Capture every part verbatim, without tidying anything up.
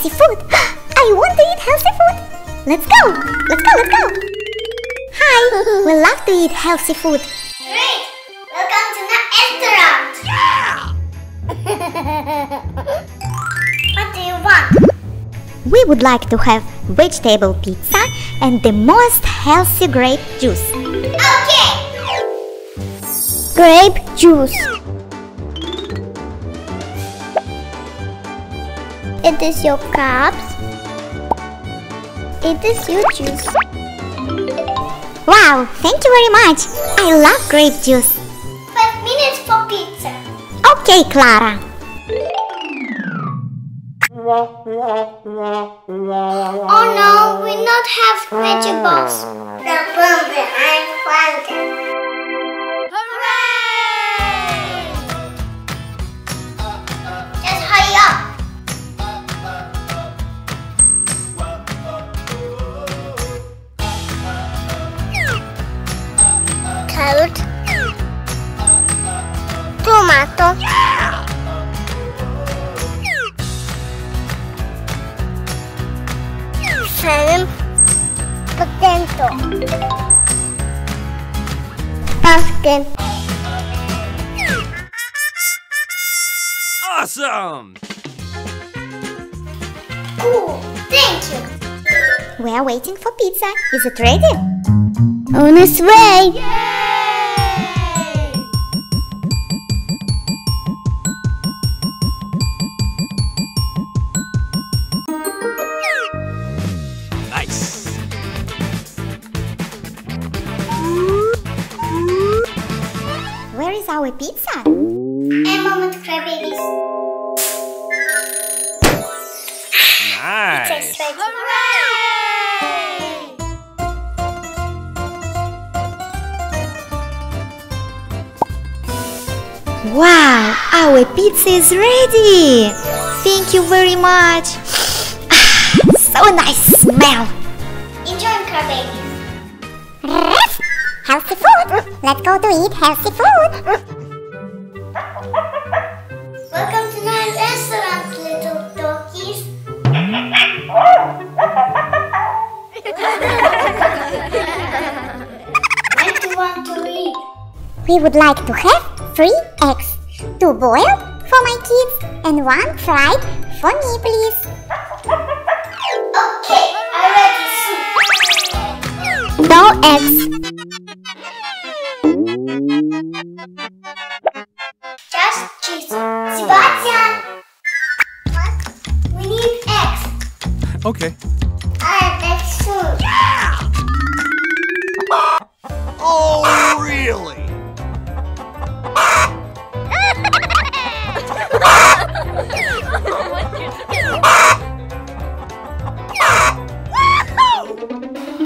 healthy food. I want to eat healthy food. Let's go. Let's go. Let's go. Hi. We love to eat healthy food. Great. Welcome to the restaurant. Yeah. What do you want? We would like to have vegetable pizza and the most healthy grape juice. Okay. Grape juice. It is your cups. It is your juice. Wow, thank you very much. I love grape juice. Five minutes for pizza. Okay, Clara. Oh no, we not have vegetables. The problem I found it. Hooray! Just hurry up. Carrot, tomato. Yeah! Seven potato, pumpkin. Awesome! Cool, thank you. We are waiting for pizza. Is it ready? On its way! Our pizza? A moment, crybabies. Nice! It's exciting. Hooray! Wow! Our pizza is ready! Thank you very much! So nice smell! Enjoy, crybabies! Healthy food! Let's go to eat healthy food! Welcome to my restaurant, little doggies. What do you want to eat? We would like to have three eggs. Two boiled for my kids and one fried for me, please. Okay, I ready soup. No eggs. Just cheese. Sebastian! What? We need eggs. Okay. I have eggs soon. Yeah! Oh, really?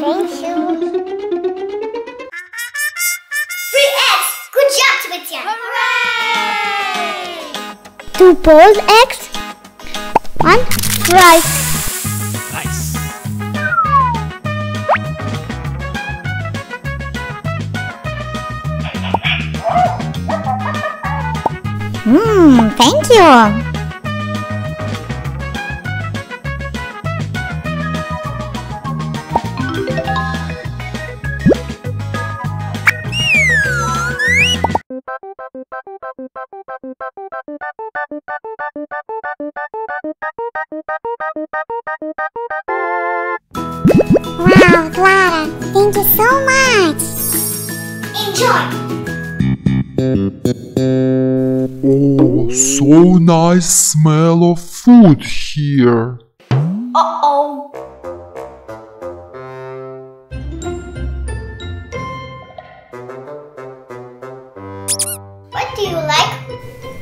Thank you. Three eggs! Good job, Sebastian! Hooray! Two boiled eggs, one rice. Nice. Mmm, thank you. Wow, Clara, thank you so much! Enjoy! Oh, so nice smell of food here! Uh-oh! What do you like?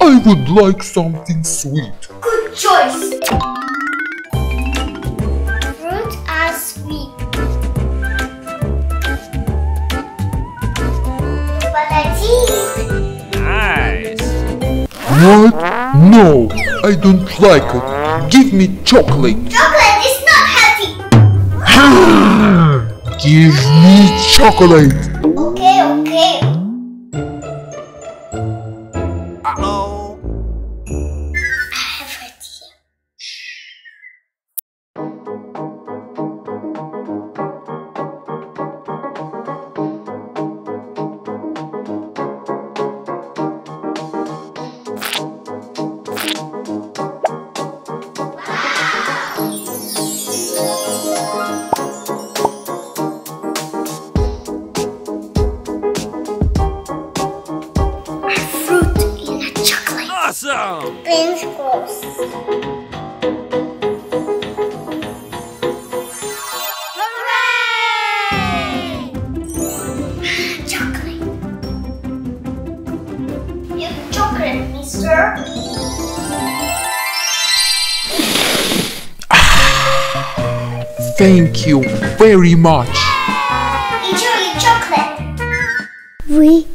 I would like something sweet. Good choice! Fruits are sweet. What? No, I don't like it. Give me chocolate. Chocolate is not healthy. Give me chocolate. Okay, okay. Uh-oh. I have an idea. down. Bench press. Hooray! Chocolate. You have chocolate, mister. Thank you very much. Enjoy your chocolate. We